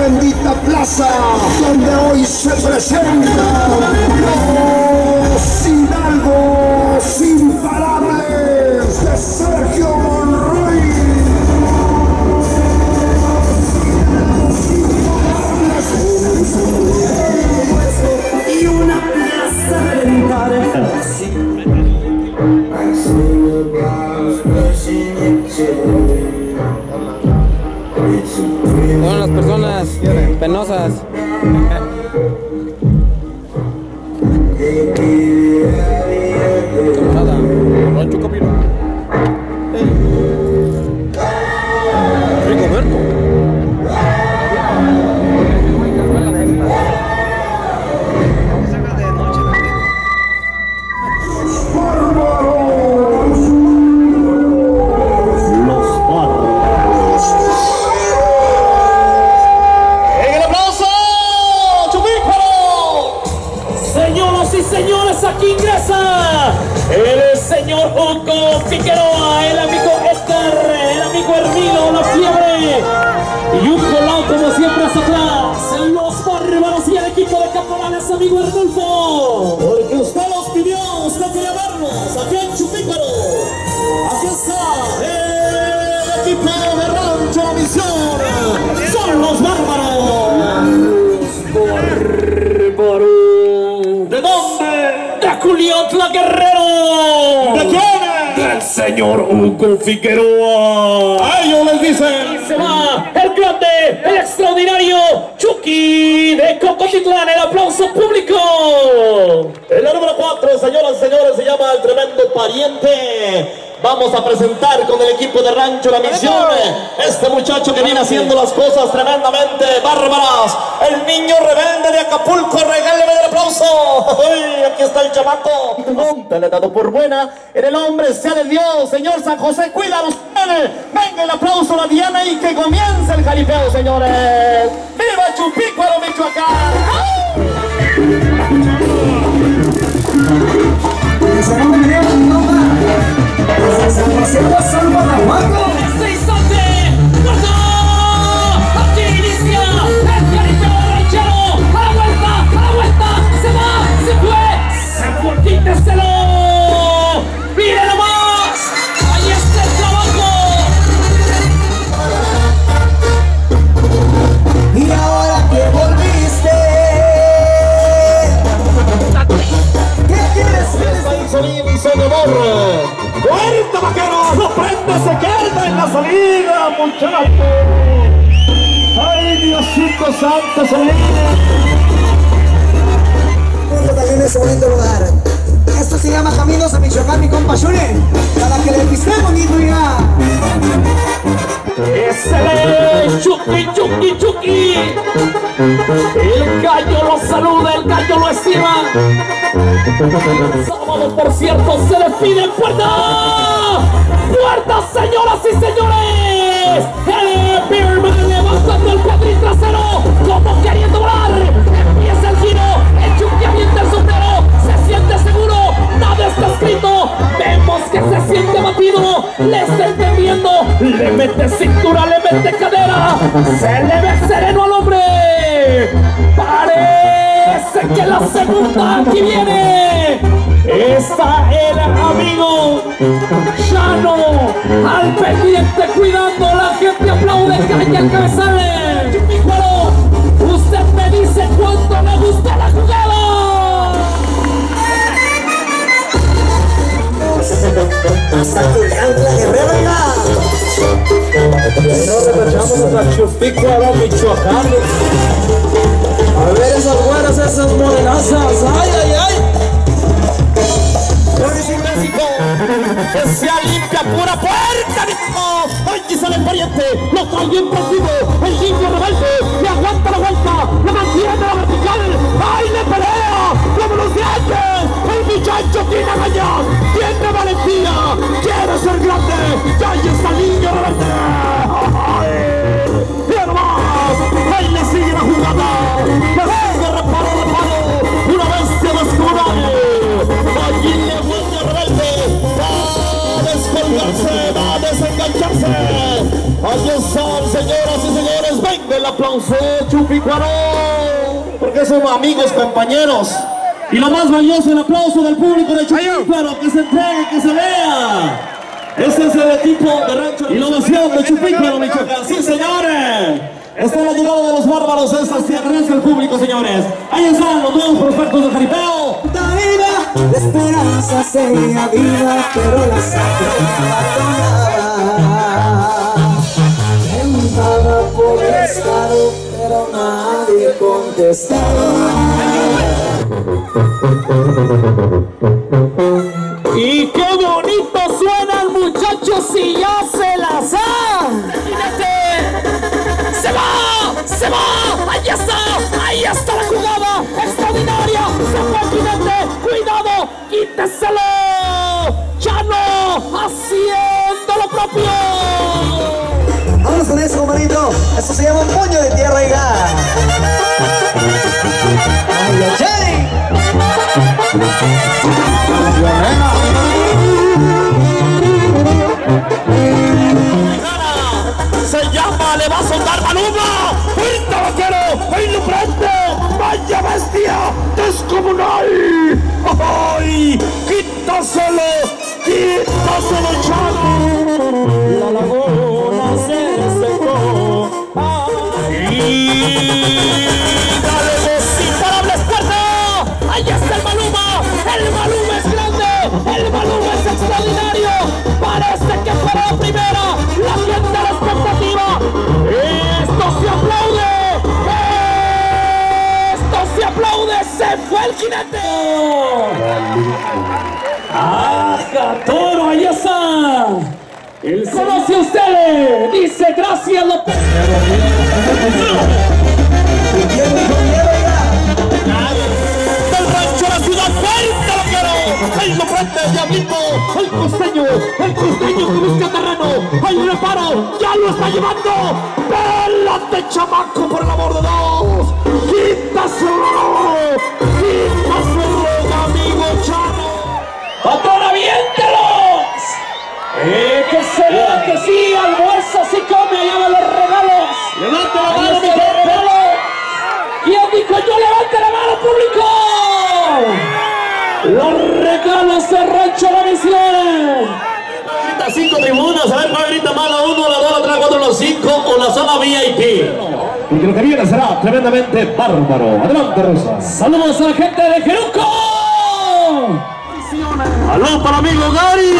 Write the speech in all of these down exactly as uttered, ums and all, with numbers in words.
bendita plaza donde hoy se presenta los hidalgos imparables de Sergio Monroy. Y una plaza legendaria. Son las personas penosas. Nada, Rancho Camino. Rico Berto. Aquí ingresa el señor Hugo Figueroa, el amigo Edgar, el amigo Hermilo, la fiebre y un colado como siempre hasta atrás, los bárbaros y el equipo de caporales, amigo Arnulfo, porque usted los pidió, usted quería verlos, aquí en Chupícuaro, aquí está el equipo de Rancho la Misión, son los bárbaros, bárbaros, ¿de dónde? ¡Culiotla, Guerrero! ¿De quién? ¡Del señor Hugo Figueroa! ¡A ellos les dicen! Y se va el grande, el extraordinario Chucky de Cocochitlán. ¡El aplauso público! En la número cuatro, señoras y señores, se llama El Tremendo Pariente. Vamos a presentar con el equipo de Rancho La Misión este muchacho que viene haciendo las cosas tremendamente bárbaras. El niño rebelde de Acapulco, regáleme el aplauso. Uy, aquí está el chamaco. Te le he dado por buena. En el hombre sea de Dios, señor San José, cuídanos. Venga el aplauso a la Diana y que comience el jaripeo, señores. ¡Viva Chupícuaro, Michoacán! ¡Los exaltaciones son para Juanco! ¡Este instante! ¡Guarda! ¡Aquí inicia! ¡El jaripeo ranchero! ¡A la vuelta! ¡A la vuelta! ¡Se va! ¡Se fue! ¡Se fue! ¡Quíteselo! ¡Mire nomás! ¡Ahí está el trabajo! Y ahora que volviste, ¿qué quieres ver? ¡Está el sonido y son de borro! ¡Fuerte, vaquero! ¡No prende, se queda en la salida, muchachos! ¡Ay, Diosito Santo, salida! En ese bonito lugar. Esto se llama Caminos a Michoacán, mi compa Shune, para que le piste bonito ya. ¡Ese Chucky, Chucky, Chucky! El gallo lo saluda, el gallo lo estima. Sábado, por cierto, se despide en puerta. ¡Puerta, señoras y señores! El Beerman levantando el cuadril trasero, como queriendo volar. Empieza el giro, el Chucky avienta el sombrero. Se siente seguro, nada está escrito. Vemos que se siente batido, le está entendiendo. Le mete cintura, le mete cadera. Se le ve sereno al hombre. ¡Pare! Que la segunda que viene está el amigo Chano al pendiente cuidando, la gente aplaude, caña el cabezal. Chupícuaro, usted me dice cuánto le gusta la jugada. Hasta cuidando la guerrera. No repechamos a Chupícuaro, Michoacán. A ver esas güeras, esas morenazas, ay, ay, ay. Hoy sí, México, que sea limpia, pura puerta, México. Hoy quizá el pariente, lo trae bien partido, el niño rebelde, le aguanta la vuelta, le mantiene la vertical, ay, le pelea, como los dientes. El muchacho tiene mañas, tiene valentía, quiere ser grande, y ahí está el niño rebelde. Ay, bien más, ahí le sigue la jugada. ¡Adiós, señoras y señores! ¡Ven! fuerte el aplauso, Chupícuaro, porque son amigos, compañeros. Y lo más valioso, el aplauso del público de Chupícuaro, que se entregue, que se vea. Este es el equipo de Rancho y la Misión de Chupícuaro, Michoacán. Sí, señores. Está la llegada de los bárbaros de estas tierras del público, señores. Ahí están los nuevos prospectos de Jaripeo. La esperanza sería viva, pero la sangre abandonaba. Entraba por el estado, pero nadie contestaba. Y qué bonito suenan, muchachos, si ya se la saben. ¡Imagínate! ¡Se va! ¡Se va! ¡Ahí está! ¡Ahí está la jugada! ¡Extraordinaria! ¡Se fue el jinete! ¡Cuidado! ¡Quíteselo! ¡Chano! ¡Haciendo lo propio! ¡Vamos con eso, compadrito! ¡Eso se llama un puño de tierra y ya! ¡Ay, Ocheri! ¡Se llama! ¡Le va a soltar Maluma! ¡Fuerte, vaquero! ¡Ahí lo prende! ¡Vaya bestia descomunal! ¡Ay! ¡Quítaselo! ¡Quítaselo, Chano! La laguna se secó. ¡Ay! ¡Y dale los imparables puertas! ¡Ahí está el Maluma! ¡El Maluma es grande! ¡El Maluma es extraordinario! ¡Parece que fuera la primera! ¡La gente a la expectativa! ¡Esto se aplaude! ¡Se aplaude! ¡Se fue el jinete! ¡Ajá, toro! ¡Ahí está! ¡El conoce ustedes! ¡Dice gracias, López! ¡Del rancho a la ciudad! ¡Fuerte, lo quiero! ¡Ahí lo prende, diablito! ¡El costeño! ¡El costeño que busca terreno! ¡Ahí lo paro! ¡Ya lo está llevando! ¡Pélate, chamaco, por el amor de Dios! ¡Quítaselo! ¡Quítaselo, amigo Chano! ¡Atora, viéntelos! ¡Eh, que se vea que sí! ¡Almuerza, sí come! ¡Allá van los regalos! ¡Levante la mano, mi pueblo! ¿Quién dijo yo? ¡Levante la mano, público! ¡Los regalos de Rancho la Misión! Cinco tribunas, a ver, para grita más la uno, la dos, la tres, cuatro, los cinco o la zona V I P. Y que lo que viene será tremendamente bárbaro. Adelante, Rosa. Saludos a la gente de Jerusco. Saludos para amigo Gary.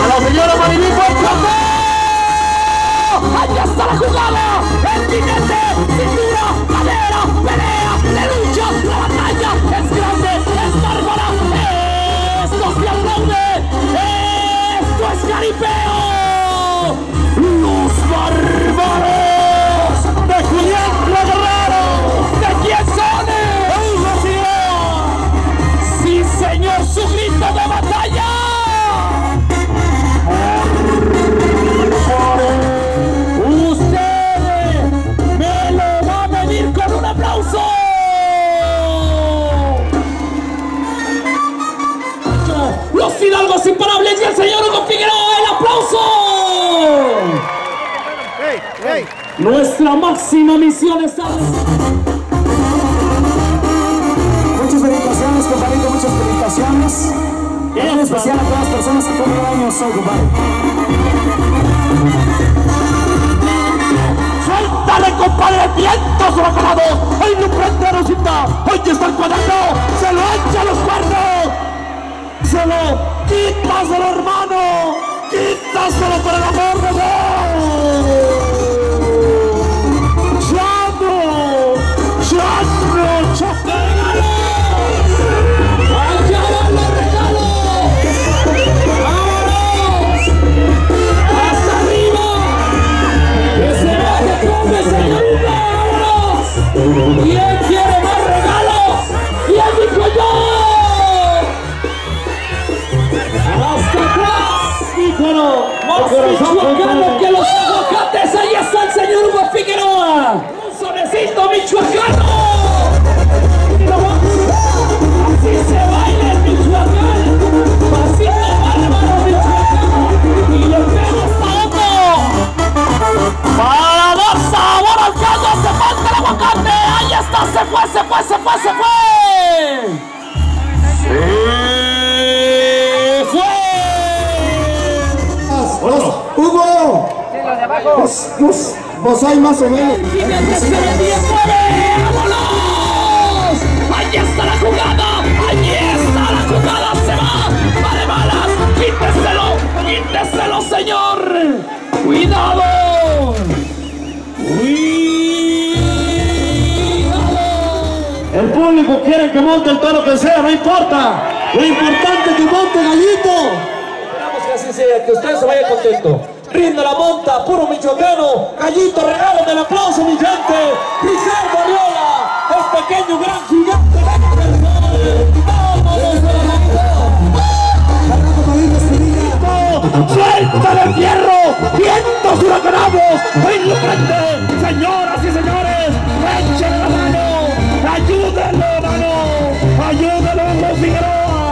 A la señora Marilyn Porco. Allá está la jugada. El jinete, cintura, cadera, pelea, la lucha, la batalla. Es grande, es bárbara. Esto se aplaude. Esto es Jaripeo. Los bárbaros. ¡Su grito de batalla! ¡Usted me lo va a pedir con un aplauso! ¡Los hidalgos imparables y el señor Hugo Figueroa! ¡El aplauso! Hey, hey. Nuestra máxima misión está... Compadrito, muchas felicitaciones. Y en especial a todas las personas que cumplen años hoy, compadre. ¡Suéltale, compadre! ¡Vientos bacalados! ¡Hoy no prende, Rosita! ¡Hoy está el cuaderno! ¡Se lo echa a los cuernos! ¡Se lo! ¡Quítaselo, hermano! ¡Quítaselo, por el amor de Dios! ¡Chano! ¡Chano! ¡Chapégalo! ¿Quién quiere más regalos? ¿Quién dijo yo? ¡Hasta atrás! ¡Híjalo! ¡Más Michoacán! Guapa se fue. ¡Se fue! ¡Hugo! Vos, vos, vos hay más o menos. ¡Vámonos! ¡Allí está la jugada! ¡Allí está la jugada! ¡Se va! ¡Vale balas! ¡Quíteselo! ¡Quíteselo, señor! ¡Cuidado! ¡Cuidado! El público quiere que monte el toro que sea, no importa. Lo importante es que monte Gallito. Esperamos que así sea, que usted se vaya contento. Rinda la monta, puro michoacano. Gallito, regálame el aplauso, mi gente. Ricardo Ariola, el pequeño gran gigante del sol. ¡Vamos, Gallito! ¡Suelta del fierro! ¡Vientos huracanados! ¡En la frente! ¡Señoras y señores! ¡Echen la mano! ¡Ayúdenlo, mano! ¡Ayúdenlo, Hugo Figueroa!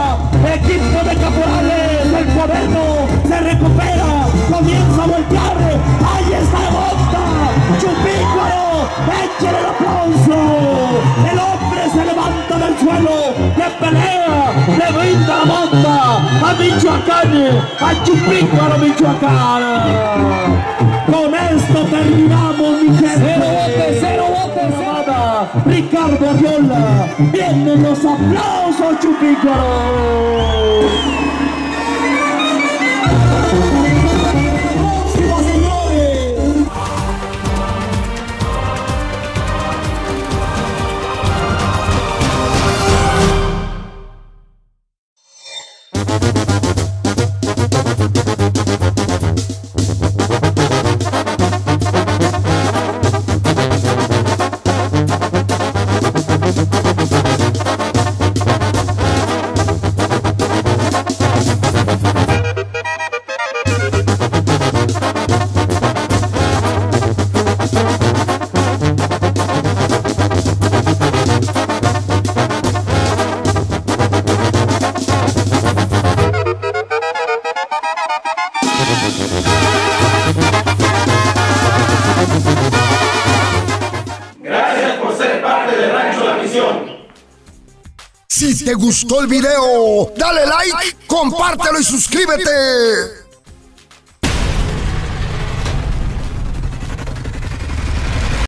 ¡Equipo de caporales! ¡El cuaderno se recupera! Comienza a voltear, ahí está la monta, Chupícuaro, échale el aplauso, el hombre se levanta del suelo, le pelea, le brinda la monta a Michoacán, a Chupícuaro, Michoacán. Con esto terminamos, mi gente. Cero bote, cero bote, nada. Ricardo Viola, vienen los aplausos, Chupícuaro. Si te gustó el video, dale like, compártelo y suscríbete.